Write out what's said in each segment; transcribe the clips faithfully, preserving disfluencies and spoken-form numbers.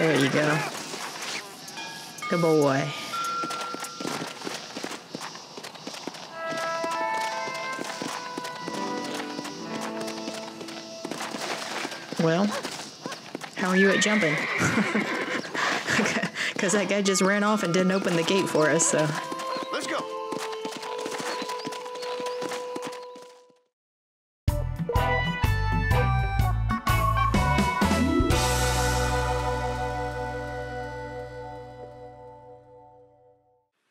There you go. Good boy. Well, how are you at jumping? Because that guy just ran off and didn't open the gate for us, so... Let's go.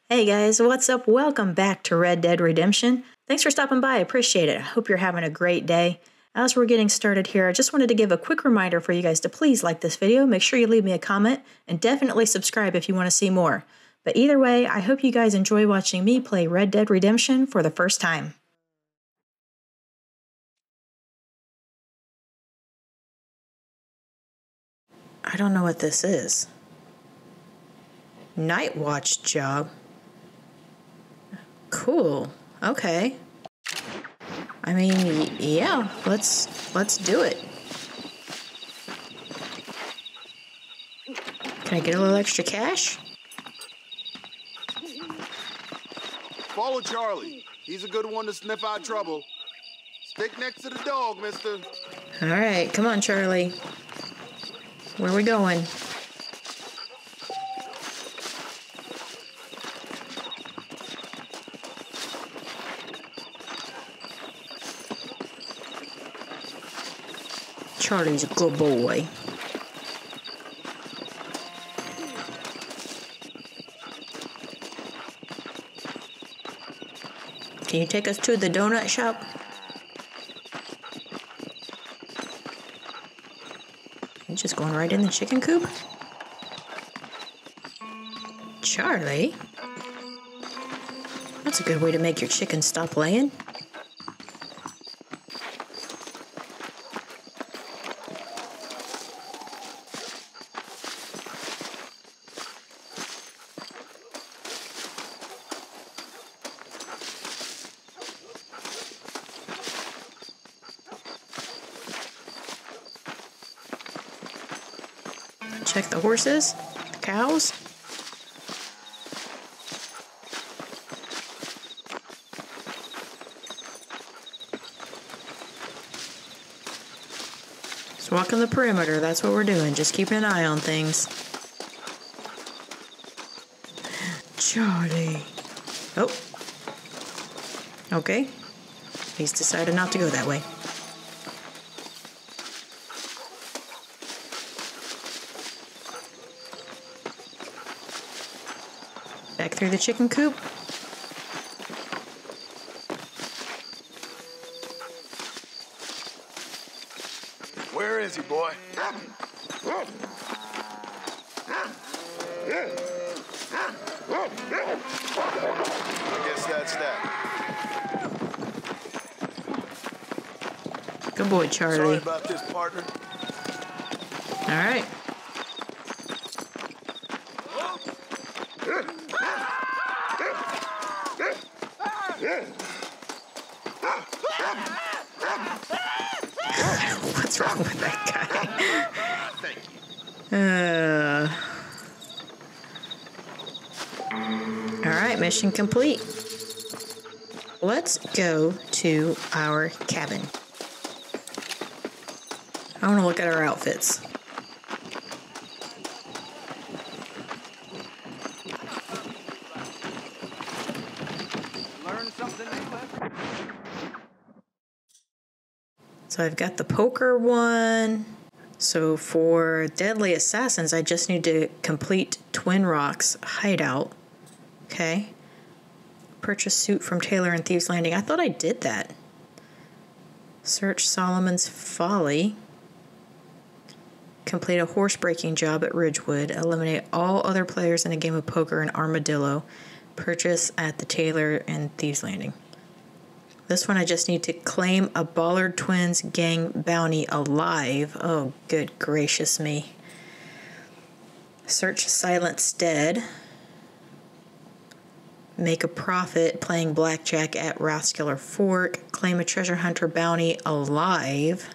Hey guys, what's up? Welcome back to Red Dead Redemption. Thanks for stopping by, I appreciate it. I hope you're having a great day. As we're getting started here, I just wanted to give a quick reminder for you guys to please like this video, make sure you leave me a comment, and definitely subscribe if you want to see more. But either way, I hope you guys enjoy watching me play Red Dead Redemption for the first time. I don't know what this is. Nightwatch job. Cool. Okay. I mean, yeah, let's, let's do it. Can I get a little extra cash? Follow Charlie. He's a good one to sniff out trouble. Stick next to the dog, mister. All right, come on, Charlie. Where are we going? Charlie's a good boy. Can you take us to the donut shop? You're just going right in the chicken coop? Charlie? That's a good way to make your chicken stop laying. Check the horses, the cows. Just walking the perimeter, that's what we're doing. Just keeping an eye on things. Charlie. Oh. Okay. He's decided not to go that way. Back through the chicken coop. Where is he, boy? I guess that's that. Good boy, Charlie. Sorry about this, partner. All right. What's wrong with that guy? Uh, all right, mission complete. Let's go to our cabin. I want to look at our outfits. So I've got the poker one. So for Deadly Assassins, I just need to complete Twin Rocks Hideout. Okay. Purchase suit from Taylor and Thieves Landing. I thought I did that. Search Solomon's Folly. Complete a horse breaking job at Ridgewood. Eliminate all other players in a game of poker in Armadillo. Purchase at the Taylor and Thieves Landing. This one I just need to claim a Ballard Twins gang bounty alive. Oh, good gracious me. Search Silent Stead. Make a profit playing blackjack at Rathskeller Fork. Claim a treasure hunter bounty alive.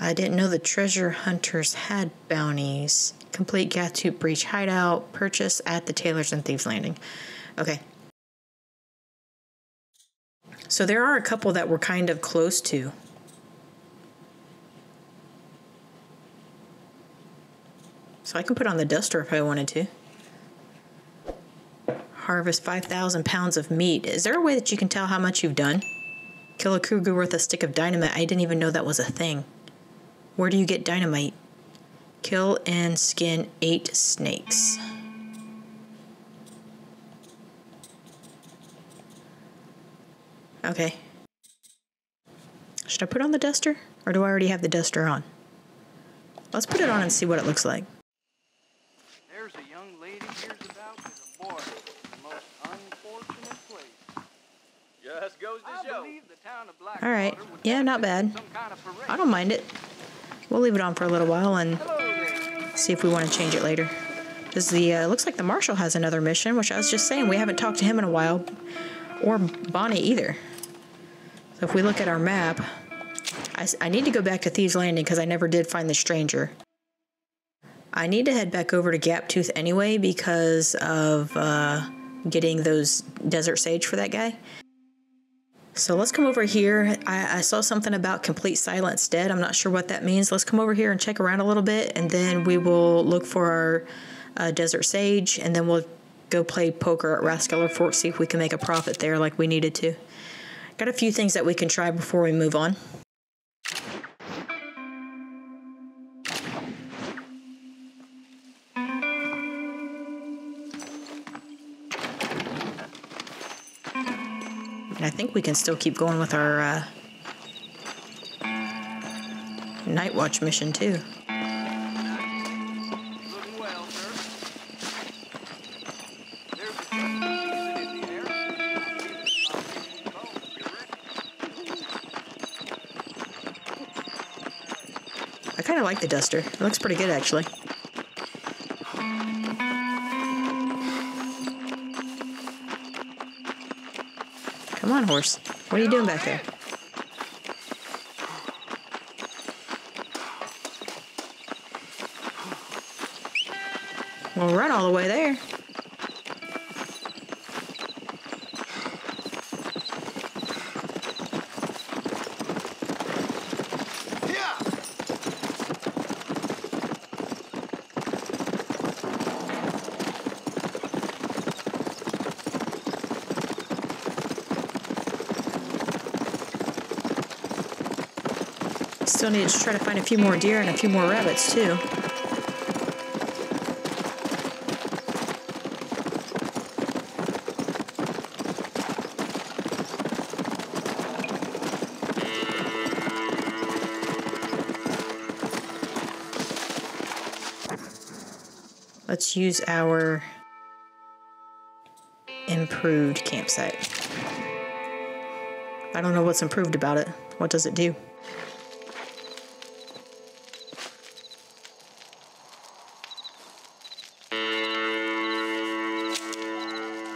I didn't know the treasure hunters had bounties. Complete Gaptooth Ridge hideout. Purchase at the Tailors and Thieves Landing. Okay. So there are a couple that we're kind of close to. So I can put on the duster if I wanted to. Harvest five thousand pounds of meat. Is there a way that you can tell how much you've done? Kill a cougar with a stick of dynamite. I didn't even know that was a thing. Where do you get dynamite? Kill and skin eight snakes. Okay. Should I put on the duster? Or do I already have the duster on? Let's put it on and see what it looks like. There's a young lady hears about is a boy in the most unfortunate place. Just goes to show. All right. Yeah, not bad. I don't mind it. We'll leave it on for a little while and see if we want to change it later. Does the uh, looks like the marshal has another mission, which I was just saying we haven't talked to him in a while, or Bonnie either. So if we look at our map, I, I need to go back to Thieves Landing because I never did find the stranger. I need to head back over to Gaptooth anyway because of uh, getting those desert sage for that guy. So let's come over here. I, I saw something about complete Silent Stead. I'm not sure what that means. Let's come over here and check around a little bit, and then we will look for our uh, desert sage, and then we'll go play poker at Rathskeller Fork, see if we can make a profit there like we needed to. Got a few things that we can try before we move on. And I think we can still keep going with our uh, Nightwatch mission too. I kind of like the duster. It looks pretty good actually. Come on, horse. What are you doing back there? We'll run all the way there. Still need to try to find a few more deer and a few more rabbits too. Let's use our improved campsite. I don't know what's improved about it. What does it do?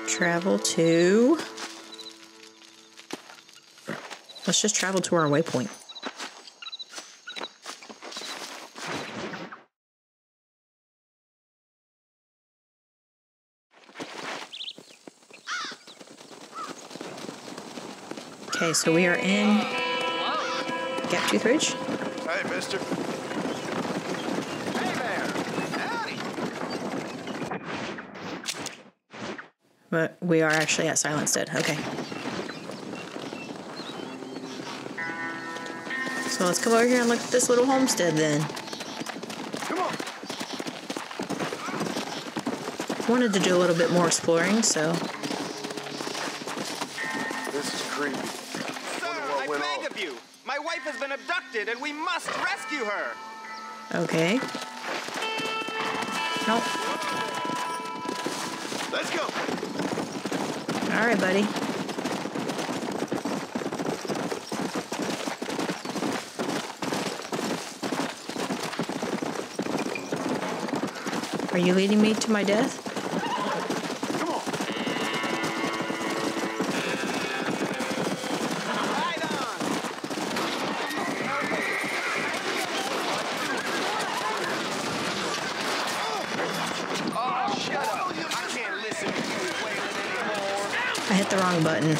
Travel to... Let's just travel to our waypoint. Okay, so we are in Gaptooth Ridge. Hey, mister. But we are actually at Silent Stead. Okay. So let's come over here and look at this little homestead then. Come on. Wanted to do a little bit more exploring, so. This is creepy. Sir, I, I beg of you. My wife has been abducted and we must rescue her. Okay. Nope. Let's go. All right, buddy. Are you leading me to my death? Come on. Right on. hit the wrong button.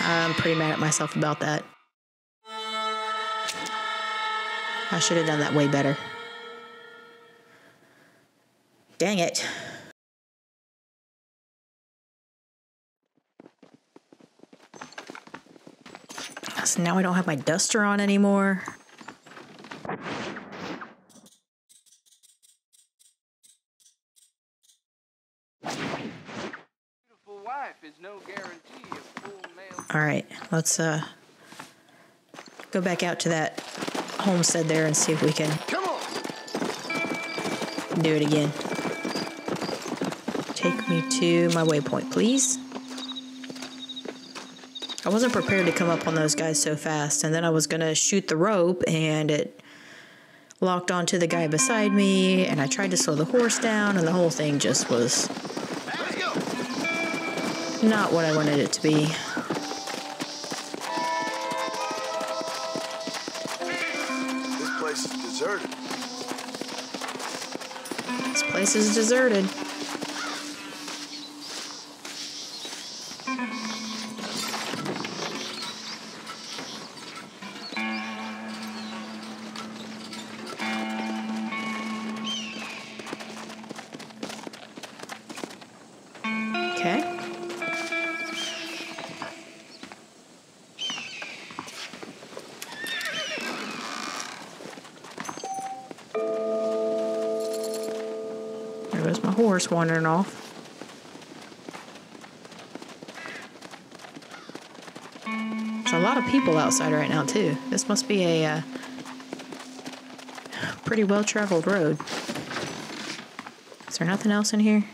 I'm pretty mad at myself about that. I should have done that way better. Dang it. So now I don't have my duster on anymore. Alright, let's uh, go back out to that homestead there and see if we can do it again. Take me to my waypoint, please. I wasn't prepared to come up on those guys so fast, and then I was going to shoot the rope, and it locked onto the guy beside me, and I tried to slow the horse down, and the whole thing just was not what I wanted it to be. This place is deserted. This place is deserted. Horse wandering off. There's a lot of people outside right now too. This must be a uh, pretty well-traveled road. Is there nothing else in here?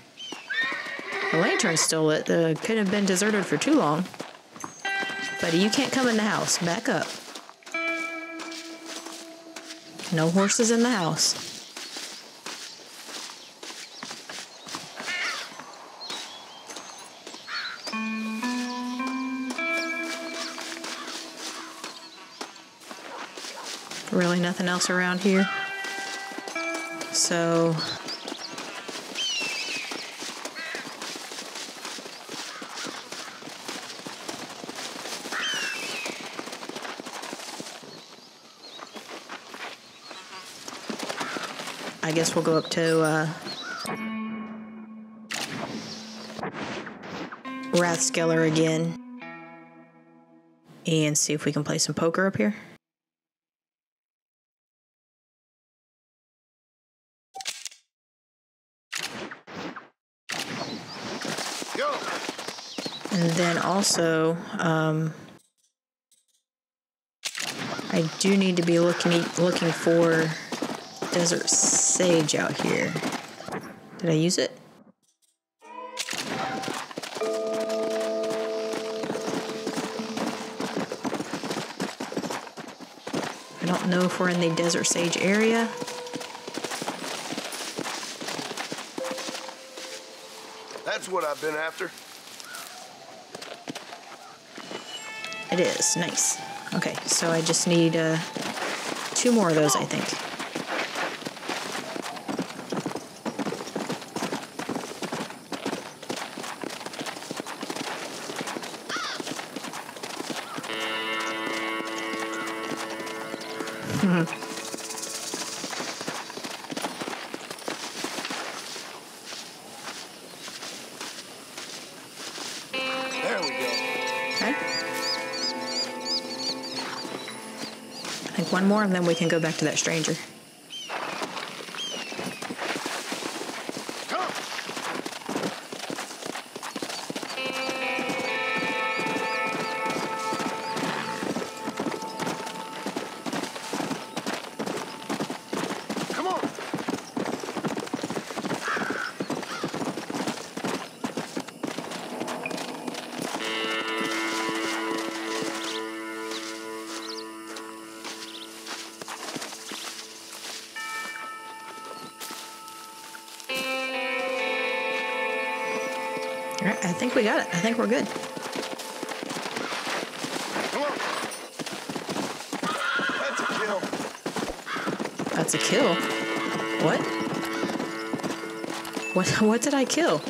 The lantern's still lit. The could have been deserted for too long. Buddy, you can't come in the house. Back up. No horses in the house. Really nothing else around here. So I guess we'll go up to uh, Rathskeller again and see if we can play some poker up here. And then also, um, I do need to be looking looking for desert sage out here. Did I use it? I don't know if we're in the desert sage area. That's what I've been after. It is. Nice. Okay, so I just need uh, two more of those, I think. One more, and then we can go back to that stranger. Come on. I think we got it. I think we're good. That's a kill. That's a kill? What? What, what did I kill?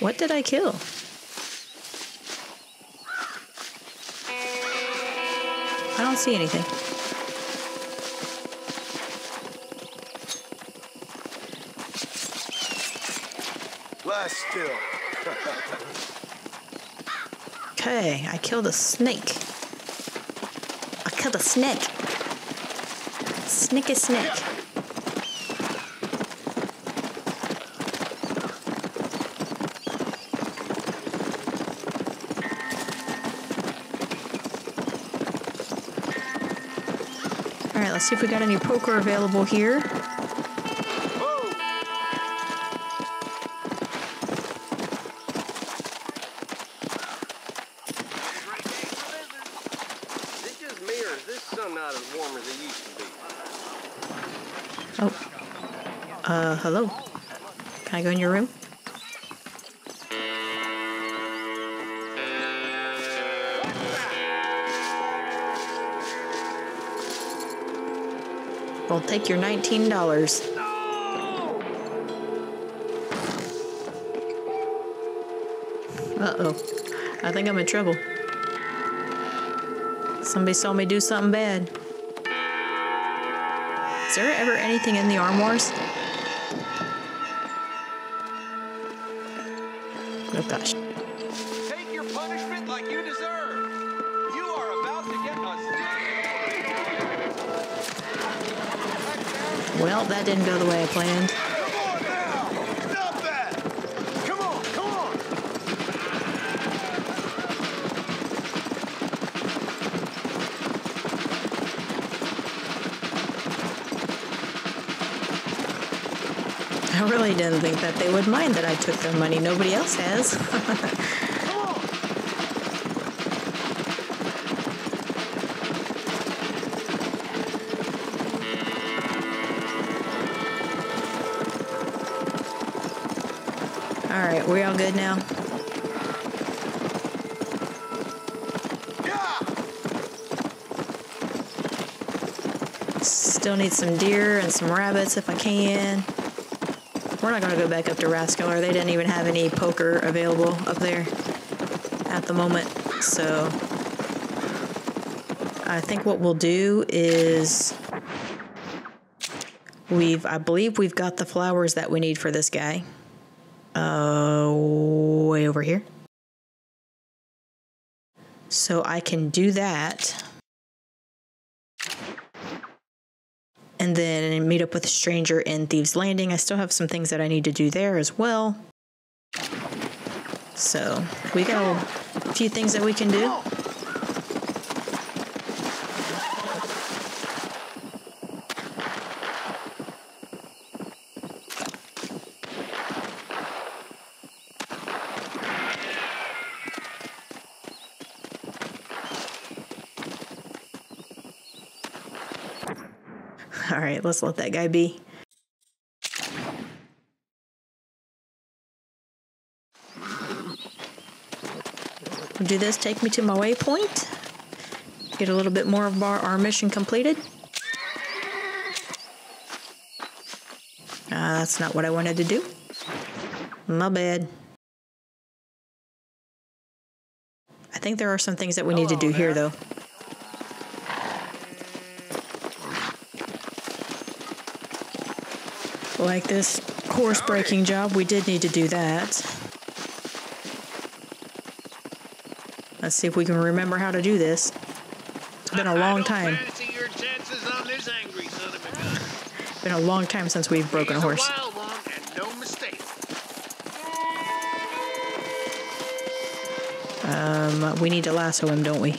What did I kill? I don't see anything. Lie still. Okay, I killed a snake. I killed a snake. Snicky snake. Let's see if we got any poker available here. Oh. Uh, hello. Can I go in your room? I'll take your nineteen dollars. No! Uh-oh. I think I'm in trouble. Somebody saw me do something bad. Is there ever anything in the armoires? Oh, gosh. Take your punishment like you deserve. You are about to get a stick. Well, that didn't go the way I planned. Come on now! Stop that! Come on, come on! I really didn't think that they would mind that I took their money. Nobody else has. Alright, we're all good now. Still need some deer and some rabbits if I can. We're not going to go back up to Rathskeller. They didn't even have any poker available up there at the moment. So I think what we'll do is we've, I believe we've got the flowers that we need for this guy. Uh, way over here. So I can do that. And then meet up with a stranger in Thieves Landing. I still have some things that I need to do there as well. So we got a few things that we can do. Alright, let's let that guy be. Do this, take me to my waypoint. Get a little bit more of our, our mission completed. Uh, that's not what I wanted to do. My bad. I think there are some things that we Hello, need to do man. here, though. Like this course breaking job, we did need to do that. Let's see if we can remember how to do this. It's been a long time. It's been a long time since we've broken a horse. Um, we need to lasso him, don't we?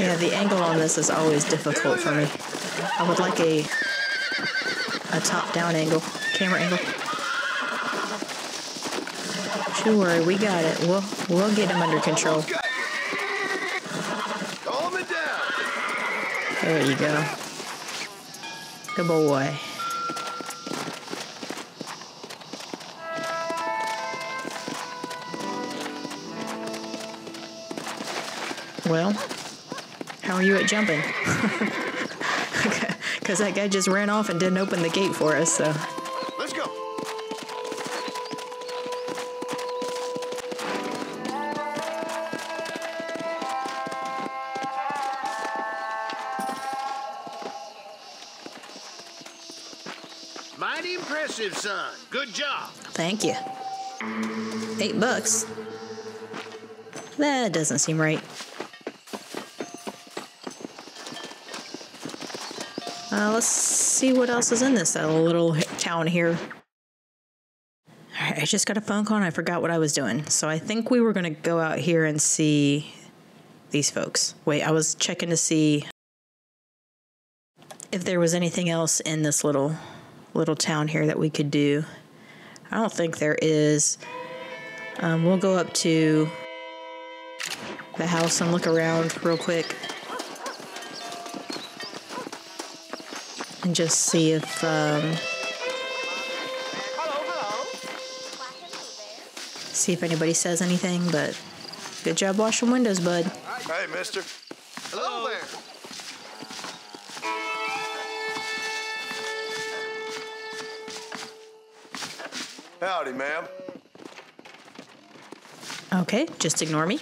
Yeah, the angle on this is always difficult for me. I would like a a top-down angle, camera angle. Don't you worry, we got it. We'll we'll get him under control. There you go. Good boy. Well, how are you at jumping? Because that guy just ran off and didn't open the gate for us, so. Let's go. Mighty impressive, son. Good job. Thank you. Eight bucks. That doesn't seem right. Uh, let's see what else is in this uh, little town here. All right, I just got a phone call and I forgot what I was doing. So I think we were going to go out here and see these folks. Wait, I was checking to see if there was anything else in this little little town here that we could do. I don't think there is. Um, we'll go up to the house and look around real quick. And just see if um, hello, hello. see if anybody says anything. But good job washing windows, bud. Hey, mister. Hello there. Howdy, ma'am. Okay, just ignore me.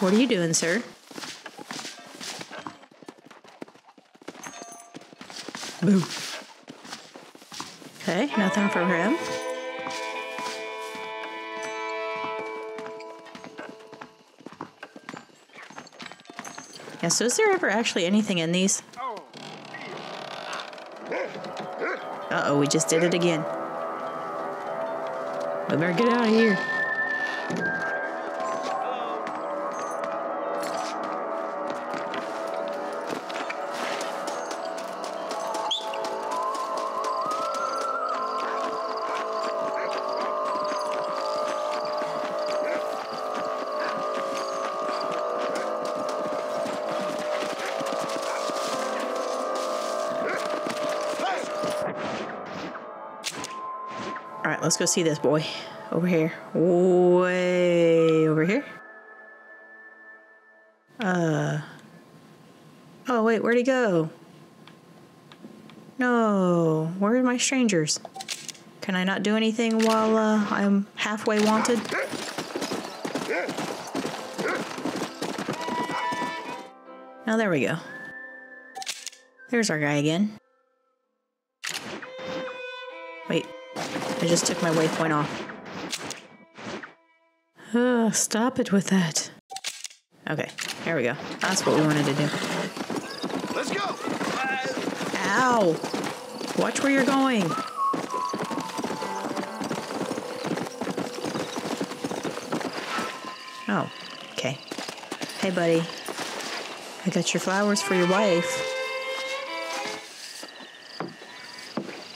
What are you doing, sir? Boo. Okay, nothing for him. Yeah, so is there ever actually anything in these? Uh-oh, we just did it again. We better get out of here. Let's go see this boy over here. Way over here. Uh. Oh, wait, where'd he go? No, where are my strangers? Can I not do anything while uh, I'm halfway wanted? Oh, there we go. There's our guy again. Wait. I just took my waypoint off. Uh, stop it with that. Okay, there we go. That's what we wanted to do. Let's go! Ow! Watch where you're going. Oh, okay. Hey, buddy. I got your flowers for your wife.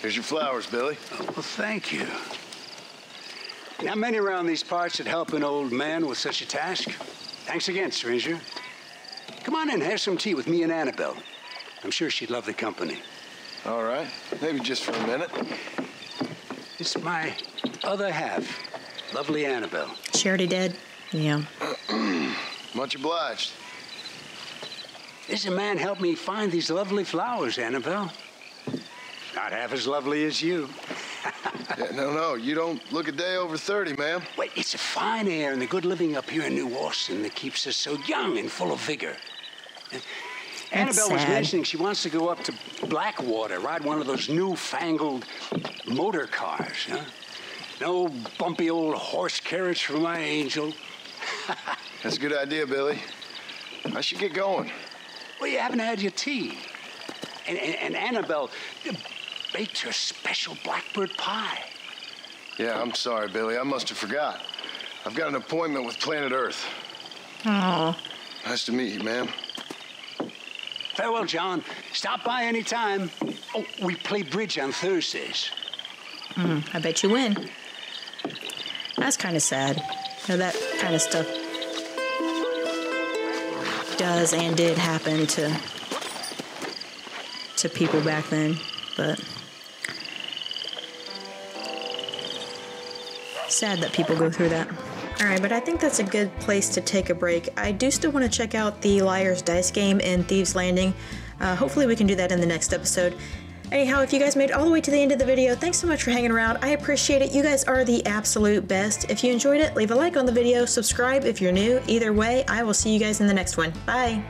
Here's your flowers, Billy. Oh, well, thank you. Not many around these parts that help an old man with such a task. Thanks again, stranger. Come on in, have some tea with me and Annabelle. I'm sure she'd love the company. All right, maybe just for a minute. It's my other half, lovely Annabelle. She already did? Yeah. Much obliged. This man helped me find these lovely flowers, Annabelle. Not half as lovely as you. yeah, no, no, you don't look a day over thirty, ma'am. Wait, it's the fine air and the good living up here in New Austin that keeps us so young and full of vigor. That's Annabelle sad. was mentioning she wants to go up to Blackwater, ride one of those newfangled motor cars. Huh? No bumpy old horse carriage for my angel. That's a good idea, Billy. I should get going. Well, you haven't had your tea. And, and, and Annabelle... baked her special blackbird pie. Yeah, I'm sorry, Billy. I must have forgot. I've got an appointment with Planet Earth. Oh. Nice to meet you, ma'am. Farewell, John. Stop by any time. Oh, we play bridge on Thursdays. Hmm, I bet you win. That's kind of sad. You know, that kind of stuff does and did happen to to people back then, but sad that people go through that. All right, but I think that's a good place to take a break. I do still want to check out the Liar's Dice game in Thieves Landing. Uh, hopefully we can do that in the next episode. Anyhow, if you guys made it all the way to the end of the video, thanks so much for hanging around. I appreciate it. You guys are the absolute best. If you enjoyed it, leave a like on the video, subscribe if you're new. Either way, I will see you guys in the next one. Bye.